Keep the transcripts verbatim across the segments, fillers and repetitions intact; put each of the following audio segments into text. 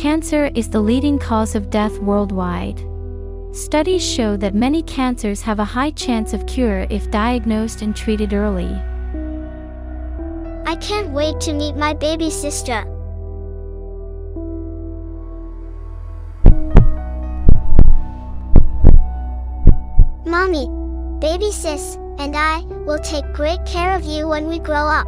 Cancer is the leading cause of death worldwide. Studies show that many cancers have a high chance of cure if diagnosed and treated early. I can't wait to meet my baby sister. Mommy, baby sis, and I will take great care of you when we grow up.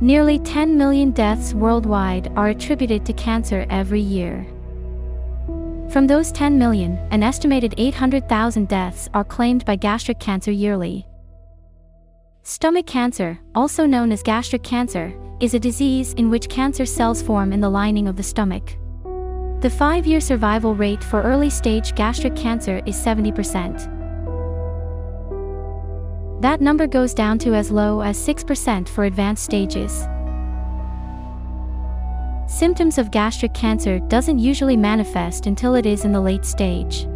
Nearly ten million deaths worldwide are attributed to cancer every year. From those ten million, an estimated eight hundred thousand deaths are claimed by gastric cancer yearly. Stomach cancer, also known as gastric cancer, is a disease in which cancer cells form in the lining of the stomach. The five-year survival rate for early-stage gastric cancer is seventy percent. That number goes down to as low as six percent for advanced stages. Symptoms of gastric cancer doesn't usually manifest until it is in the late stage.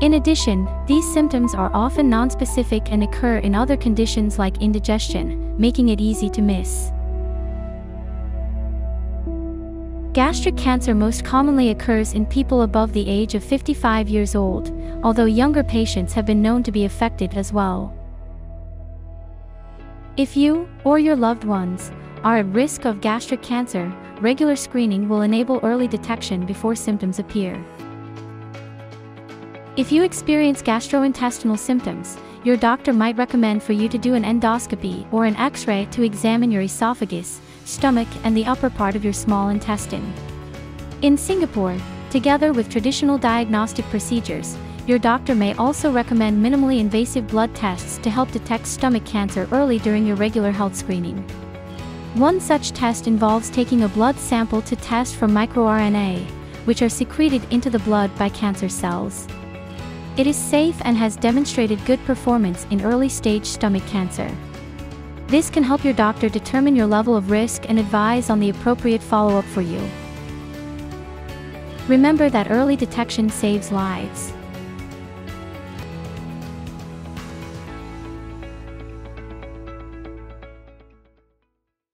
In addition, these symptoms are often nonspecific and occur in other conditions like indigestion, making it easy to miss. Gastric cancer most commonly occurs in people above the age of fifty-five years old, although younger patients have been known to be affected as well. If you, or your loved ones, are at risk of gastric cancer, regular screening will enable early detection before symptoms appear. If you experience gastrointestinal symptoms, your doctor might recommend for you to do an endoscopy or an X-ray to examine your esophagus, stomach, and the upper part of your small intestine. In Singapore, together with traditional diagnostic procedures, your doctor may also recommend minimally invasive blood tests to help detect stomach cancer early during your regular health screening. One such test involves taking a blood sample to test for microRNA, which are secreted into the blood by cancer cells. It is safe and has demonstrated good performance in early-stage stomach cancer. This can help your doctor determine your level of risk and advise on the appropriate follow-up for you. Remember that early detection saves lives.